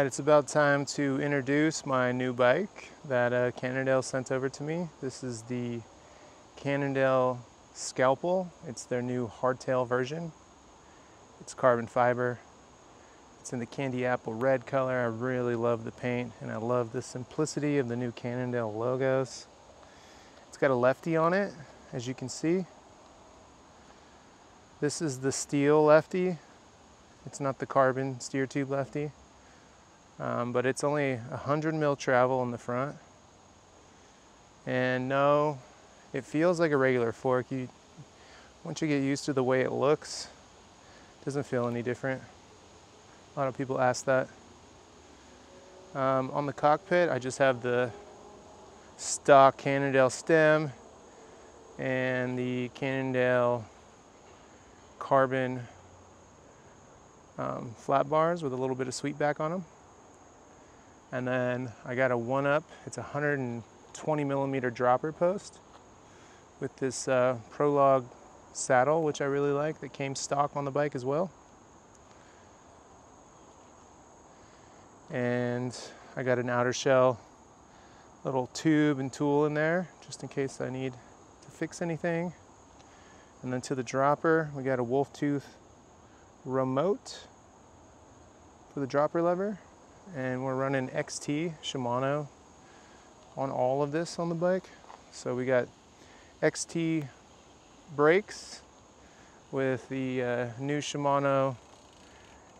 Alright, it's about time to introduce my new bike that Cannondale sent over to me. This is the Cannondale Scalpel. It's their new hardtail version. It's carbon fiber. It's in the candy apple red color. I really love the paint and I love the simplicity of the new Cannondale logos. It's got a lefty on it, as you can see. This is the steel lefty. It's not the carbon steer tube lefty. But it's only 100 mil travel in the front. And no, it feels like a regular fork. Once you get used to the way it looks, it doesn't feel any different. A lot of people ask that. On the cockpit, I just have the stock Cannondale stem and the Cannondale carbon flat bars with a little bit of sweetback on them. And then I got a 1-Up, it's a 120 millimeter dropper post with this Prologue saddle, which I really like, that came stock on the bike as well. And I got an outer shell, little tube and tool in there, just in case I need to fix anything. And then to the dropper, we got a Wolf Tooth remote for the dropper lever. And we're running XT Shimano on all of this on the bike. So we got XT brakes with the new Shimano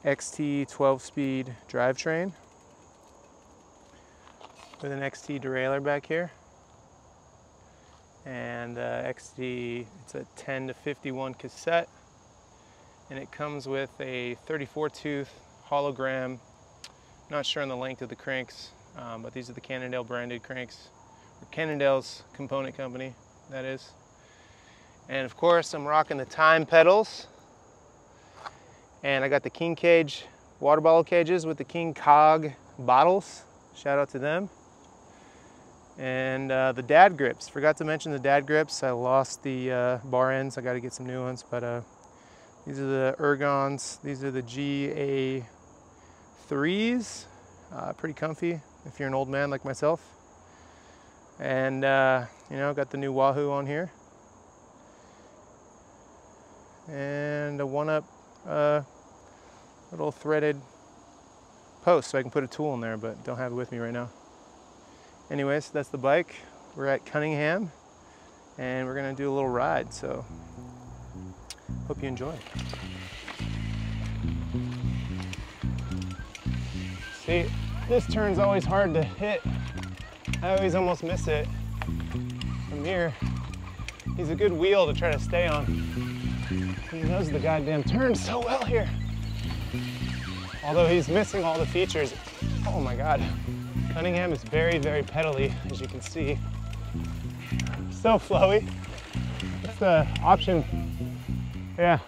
XT 12-speed drivetrain with an XT derailleur back here. And XT, it's a 10 to 51 cassette. And it comes with a 34-tooth hologram. Not sure on the length of the cranks, but these are the Cannondale branded cranks. Cannondale's component company, that is. And of course, I'm rocking the Time pedals. And I got the King Cage water bottle cages with the King Cog bottles. Shout out to them. And the dad grips. Forgot to mention the dad grips. I lost the bar ends. I got to get some new ones. But these are the Ergons. These are the GA. 3s, pretty comfy if you're an old man like myself. And you know, got the new Wahoo on here. And a 1-Up little threaded post so I can put a tool in there, but don't have it with me right now. Anyways, that's the bike. We're at Cunningham and we're gonna do a little ride, so hope you enjoy. See, this turn's always hard to hit. I always almost miss it from here. He's a good wheel to try to stay on. He knows the goddamn turn so well here. Although he's missing all the features. Oh my God. Cunningham is very, very pedally, as you can see. So flowy. That's the option. Yeah.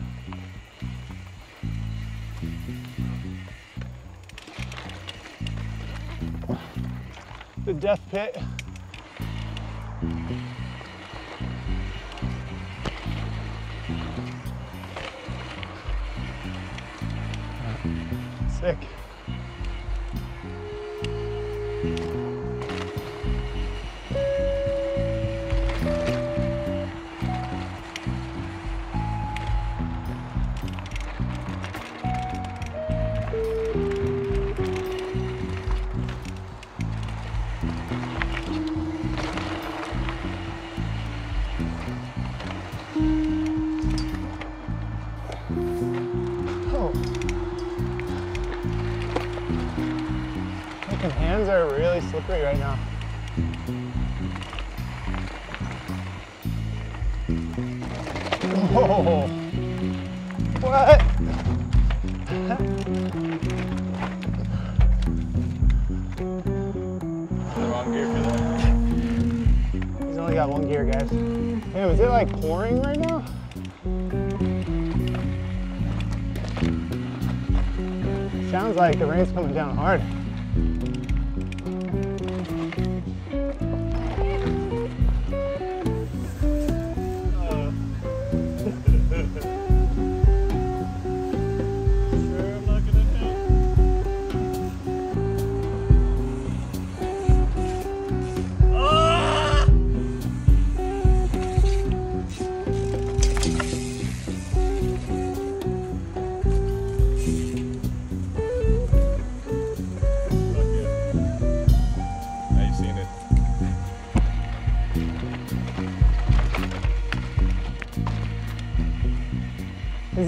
The death pit. Sick. Hands are really slippery right now. Whoa! What? The wrong gear for that. He's only got one gear, guys. Damn, is it like pouring right now? Sounds like the rain's coming down hard.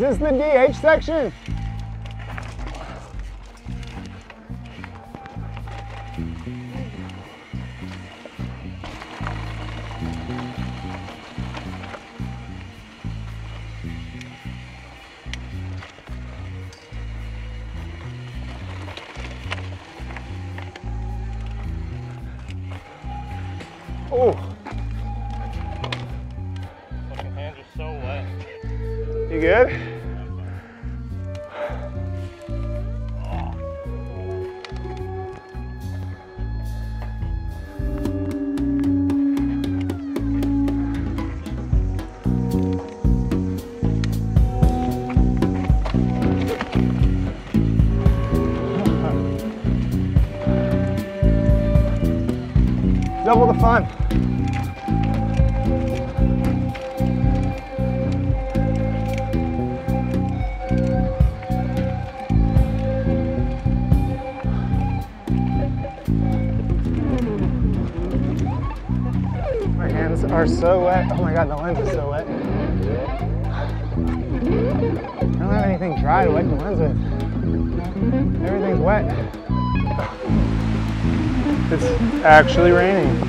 This is the DH section. Oh. Fucking hands are so wet. You good? Double the fun. Are so wet. Oh my god, the lens is so wet. I don't have anything dry to wipe the lens with. Everything's wet. It's actually raining.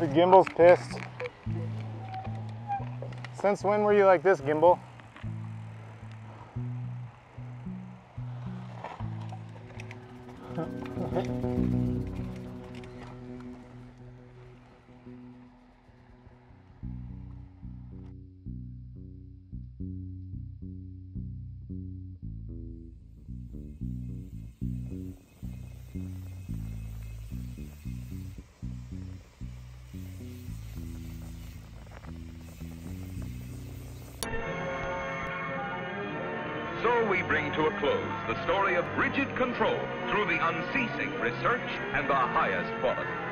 The gimbal's pissed. Since when were you like this, gimbal? So we bring to a close the story of rigid control through the unceasing research and the highest quality.